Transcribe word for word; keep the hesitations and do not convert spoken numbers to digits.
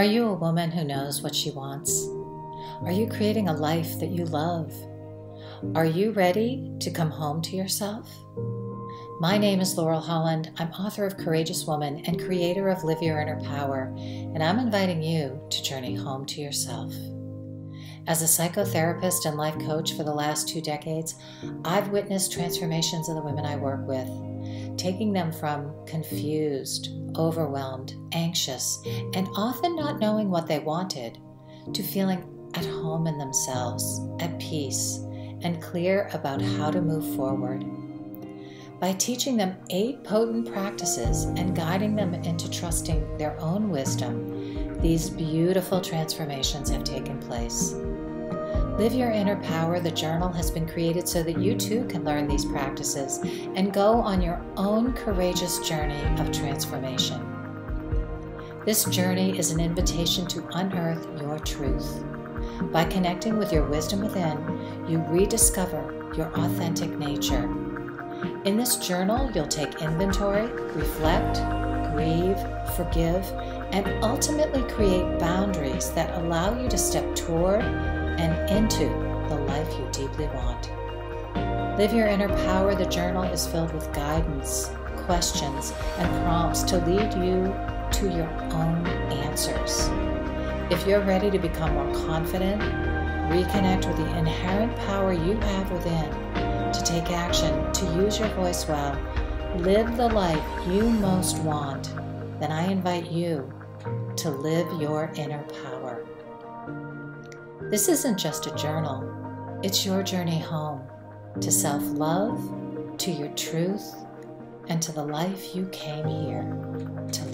Are you a woman who knows what she wants? Are you creating a life that you love? Are you ready to come home to yourself? My name is Laurel Holland. I'm author of Courageous Woman and creator of Live Your Inner Power, and I'm inviting you to journey home to yourself. As a psychotherapist and life coach for the last two decades, I've witnessed transformations of the women I work with, taking them from confused, overwhelmed, anxious, and often not knowing what they wanted, to feeling at home in themselves, at peace, and clear about how to move forward. By teaching them eight potent practices and guiding them into trusting their own wisdom, these beautiful transformations have taken place. Live Your Inner Power, the journal, has been created so that you too can learn these practices and go on your own courageous journey of transformation. This journey is an invitation to unearth your truth. By connecting with your wisdom within, you rediscover your authentic nature. In this journal, you'll take inventory, reflect, grieve, forgive, and ultimately create boundaries that allow you to step toward and into the life you deeply want. Live Your Inner Power, the journal, is filled with guidance, questions, and prompts to lead you to your own answers. If you're ready to become more confident, reconnect with the inherent power you have within, to take action, to use your voice well, live the life you most want, then I invite you to live your inner power. This isn't just a journal, it's your journey home to self-love, to your truth, and to the life you came here to live.